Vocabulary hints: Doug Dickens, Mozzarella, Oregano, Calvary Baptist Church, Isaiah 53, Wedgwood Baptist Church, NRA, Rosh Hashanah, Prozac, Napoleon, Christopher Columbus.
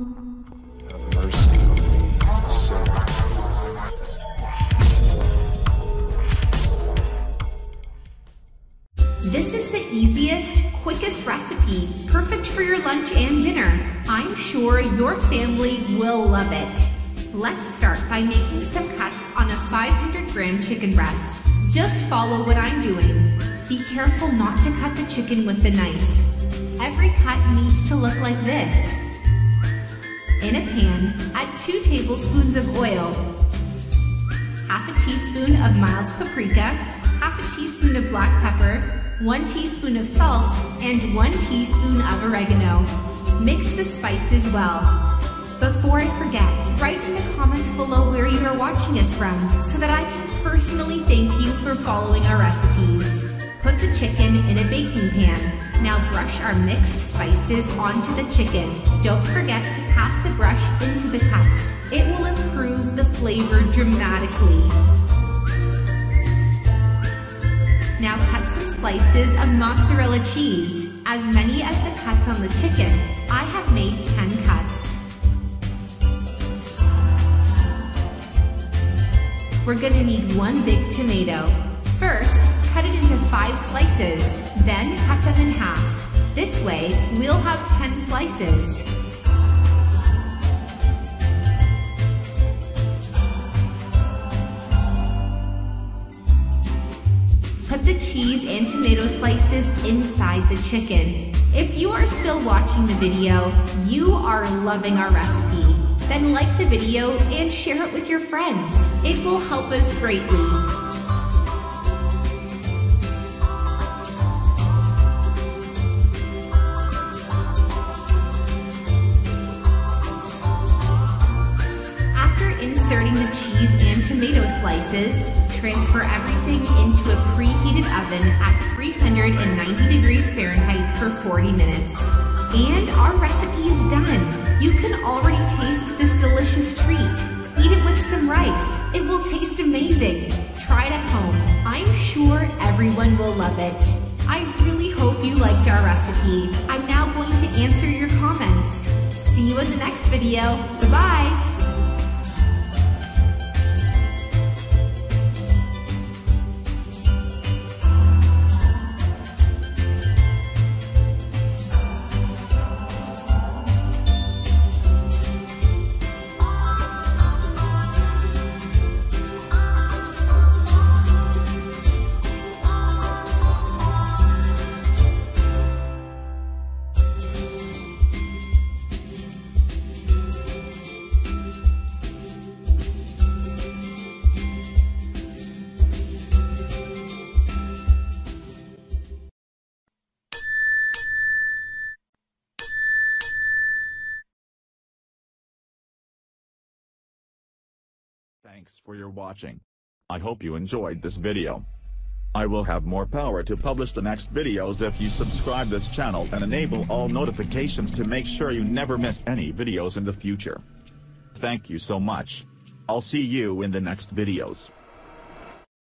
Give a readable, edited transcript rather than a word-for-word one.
Have mercy on me, sir. This is the easiest, quickest recipe, perfect for your lunch and dinner. I'm sure your family will love it. Let's start by making some cuts on a 500-gram chicken breast. Just follow what I'm doing. Be careful not to cut the chicken with the knife. Every cut needs to look like this. In a pan, add 2 tablespoons of oil, half a teaspoon of mild paprika, half a teaspoon of black pepper, 1 teaspoon of salt, and 1 teaspoon of oregano. Mix the spices well. Before I forget, write in the comments below where you are watching us from so that I can personally thank you for following our recipes. Put the chicken in a baking pan. Now brush our mixed spices onto the chicken. Don't forget to pass the brush into the cuts. It will improve the flavor dramatically. Now cut some slices of mozzarella cheese, as many as the cuts on the chicken. I have made 10 cuts. We're gonna need 1 big tomato. First, cut it into 5 slices. Then cut them in half. This way, we'll have 10 slices. Put the cheese and tomato slices inside the chicken. If you are still watching the video, you are loving our recipe. Then like the video and share it with your friends. It will help us greatly. Inserting the cheese and tomato slices, transfer everything into a preheated oven at 390 degrees Fahrenheit for 40 minutes. And our recipe is done. You can already taste this delicious treat. Eat it with some rice. It will taste amazing. Try it at home. I'm sure everyone will love it. I really hope you liked our recipe. I'm now going to answer your comments. See you in the next video. Bye-bye. Thanks for your watching. I hope you enjoyed this video. I will have more power to publish the next videos if you subscribe this channel and enable all notifications to make sure you never miss any videos in the future. Thank you so much. I'll see you in the next videos.